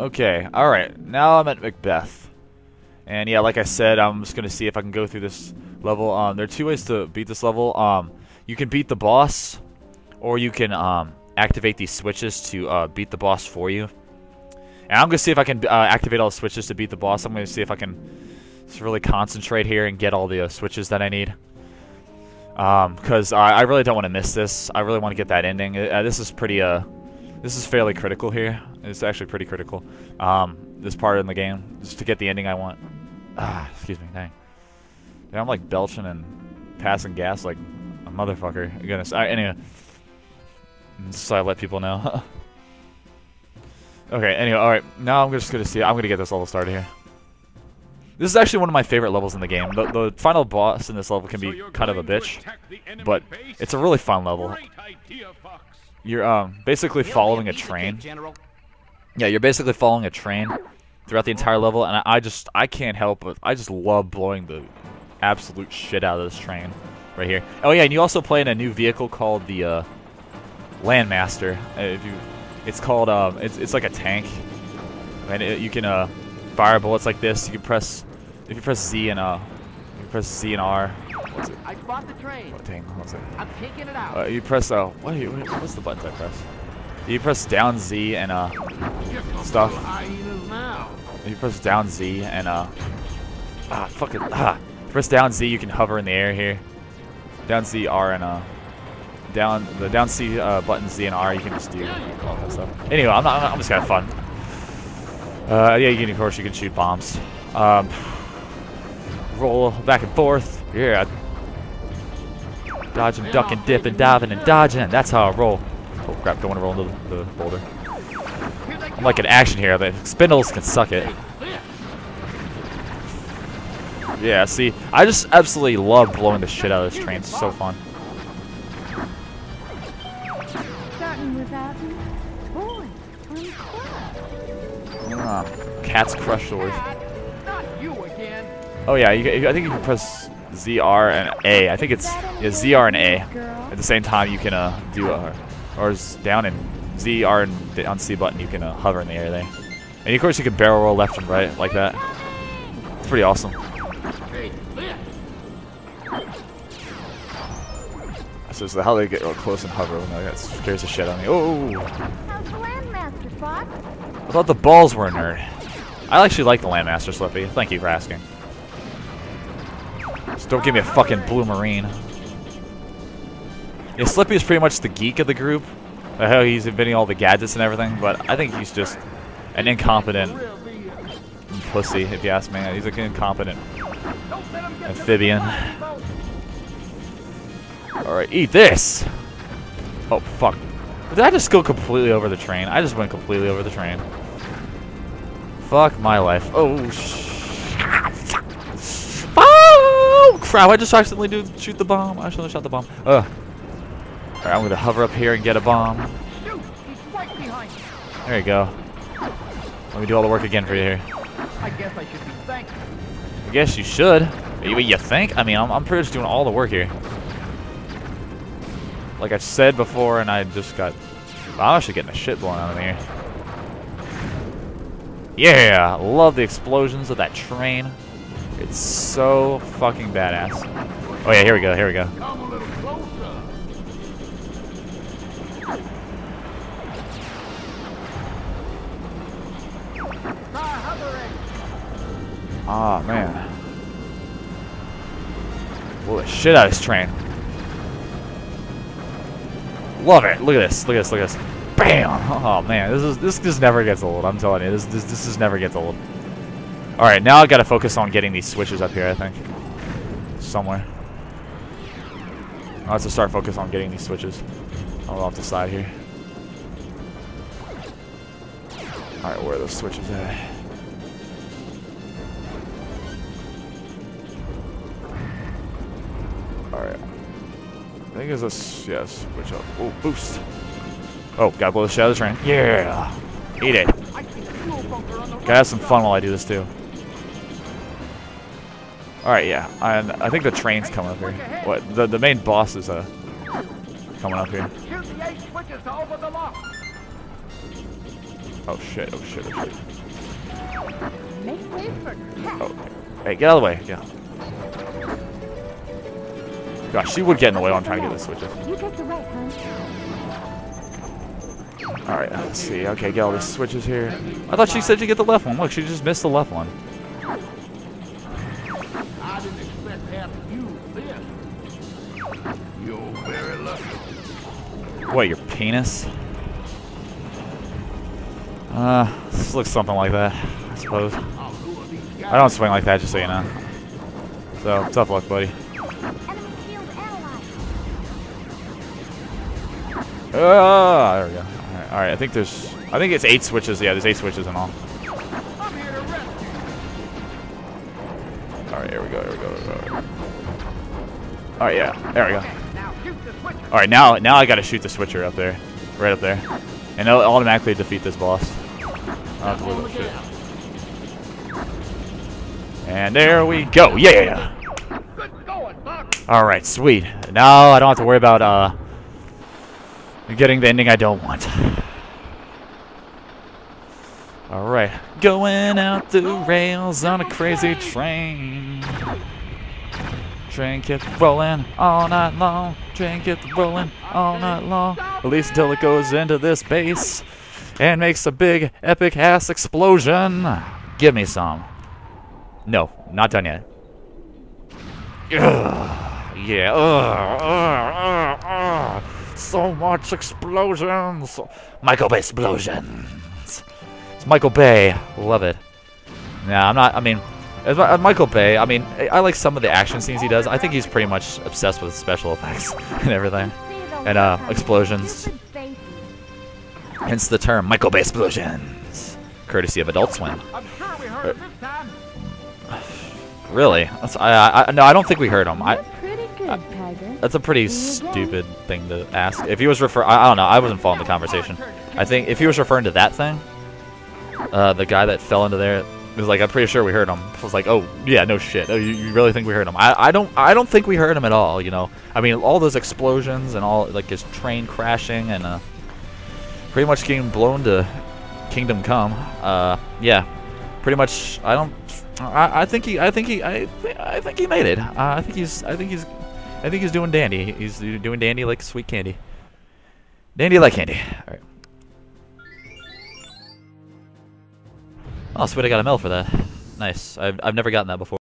Okay, alright. Now I'm at Macbeth. And yeah, like I said, I'm just going to see if I can go through this level. There are two ways to beat this level. You can beat the boss, or you can activate these switches to beat the boss for you. And I'm going to see if I can activate all the switches to beat the boss. I'm going to see if I can just really concentrate here and get all the switches that I need. Because I really don't want to miss this. I really want to get that ending. This is pretty... This is fairly critical here. It's actually pretty critical. This part in the game, just to get the ending I want. Excuse me, dang. Dude, I'm like belching and passing gas like a motherfucker. Goodness. Anyway, just so I let people know. Okay. Anyway, all right. Now I'm just gonna see. I'm gonna get this level started here. This is actually one of my favorite levels in the game. The final boss in this level can be kind of a bitch, but it's a really fun level. You're basically following a train. Yeah, you're basically following a train throughout the entire level, and I can't help but I just love blowing the absolute shit out of this train right here. Oh yeah, and you also play in a new vehicle called the Landmaster. It's called it's like a tank, and you can fire bullets like this. You can press if you press Z and R. What's it? I bought the train. Oh, dang, what's it? I'm taking it out. You press what's the button I press? You press down Z and stuff. You press down Z and press down Z. You can hover in the air here. Down Z, R, and down C button Z and R. You can just do all that stuff. Anyway, I'm just having fun. Yeah, you can, of course you can shoot bombs. Roll back and forth. Yeah. Dodging, ducking, dipping, diving, and dodging. That's how I roll. Oh crap, don't want to roll into the boulder. I'm like in action here. The spindles can suck it. Yeah, see? I just absolutely love blowing the shit out of this train. It's so fun. Cats crush the word. Oh yeah, I think you can press ZR and A. I think it's ZR and A. At the same time, you can do or down and ZR and on C button. You can hover in the air there, and of course you can barrel roll left and right like that. It's pretty awesome. So it's how they get real close and hover. That scares the shit out of me. Oh! I thought the balls were a nerd. I actually like the Landmaster, Slippy. Thank you for asking. Just don't give me a fucking blue marine. Yeah, Slippy is pretty much the geek of the group. How he's inventing all the gadgets and everything, but I think he's just an incompetent pussy, if you ask me. He's like an incompetent amphibian. Alright, eat this! Oh, fuck. Did I just go completely over the train? I just went completely over the train. Fuck my life. Oh, oh crap, I just accidentally shoot the bomb. I shouldn't have shot the bomb. Ugh. Alright, I'm gonna hover up here and get a bomb. There you go. Let me do all the work again for you here. I guess I should be thankful. I guess you should. You think? I mean, I'm pretty much doing all the work here. Like I said before, and I just got... I'm actually getting the shit blown out of here. Yeah, love the explosions of that train. It's so fucking badass. Oh yeah, here we go, here we go. Ah, man. Blow the shit out of this train. Love it. Look at this, look at this, look at this. Bam! Oh man, this just never gets old. I'm telling you, this just never gets old. All right, now I gotta focus on getting these switches up here. I think somewhere. I'll have to start focus on getting these switches. I'll go off the side here. All right, where are those switches at? All right. I think it's this. Yes, yeah, switch up. Oh, boost. Oh, gotta blow the shit out of the train. Yeah! Eat it. Gotta have some fun while I do this, too. Alright, yeah. I think the train's coming up here. What? The main boss is coming up here. Oh shit, oh shit, oh shit. Oh, hey, get out of the way, yeah. Gosh, she would get in the way while I'm trying to get this switch off. You get the right, huh? Alright, let's see. Okay, get all these switches here. I thought she said you get the left one. Look, she just missed the left one. I didn't expect to have to use this. You're very lucky. What, your penis? This looks something like that, I suppose. I don't swing like that, just so you know. So, tough luck, buddy. There we go. Alright, I think there's... I think it's 8 switches. Yeah, there's 8 switches in all. Alright, here we go, here we go, here we go. Alright, yeah, there we go. Alright, now I gotta shoot the switcher up there. Right up there. And it'll automatically defeat this boss. I'll have to worry about shit. And there we go! Yeah! Alright, sweet. Now I don't have to worry about, getting the ending I don't want. Alright. Going out the rails on a crazy train. Train kept rolling all night long. Train kept rolling all night long. At least until it goes into this base and makes a big epic ass explosion. Give me some. No, not done yet. Ugh. Yeah. So much explosions. Michael Bay explosions. It's Michael Bay. Love it. Nah, I'm not. I mean, as Michael Bay. I mean, I like some of the action scenes he does. I think he's pretty much obsessed with special effects and everything, and explosions. Hence the term Michael Bay explosions, courtesy of Adult Swim. Really? That's, no, I don't think we heard him. That's a pretty stupid thing to ask. If he was I don't know, I wasn't following the conversation. I think if he was referring to that thing, the guy that fell into there, it was like, I'm pretty sure we heard him. I was like, oh, yeah, no shit. Oh, you really think we heard him? I don't think we heard him at all, you know. I mean, all those explosions and all, like, his train crashing and, pretty much getting blown to Kingdom Come. Yeah. Pretty much, I think he made it. I think he's doing dandy. He's doing dandy like sweet candy. Dandy like candy. All right. Oh, sweet! I got a medal for that. Nice. I've never gotten that before.